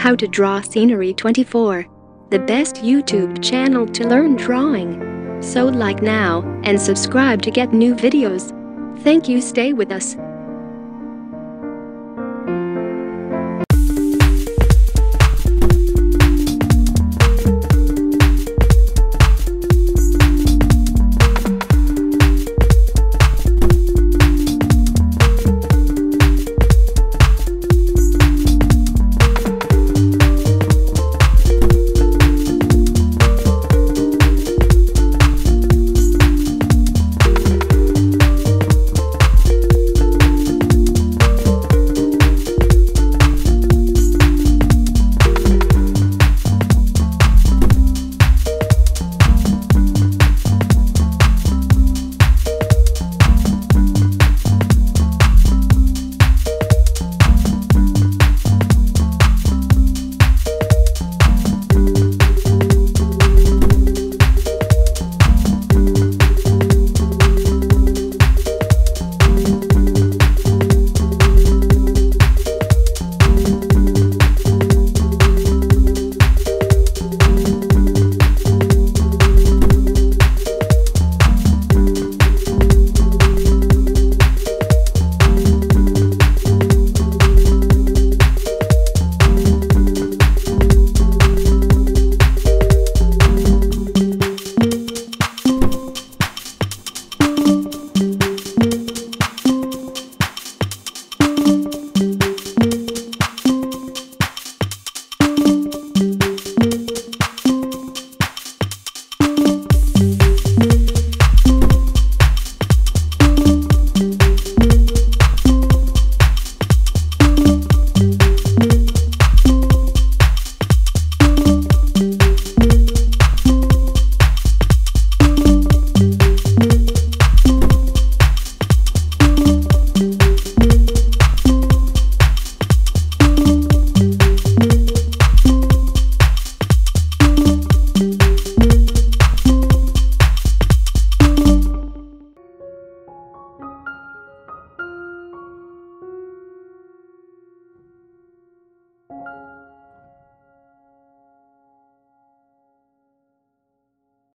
How to Draw Scenery 24, the best YouTube channel to learn drawing. So like now and subscribe to get new videos. Thank you. Stay with us.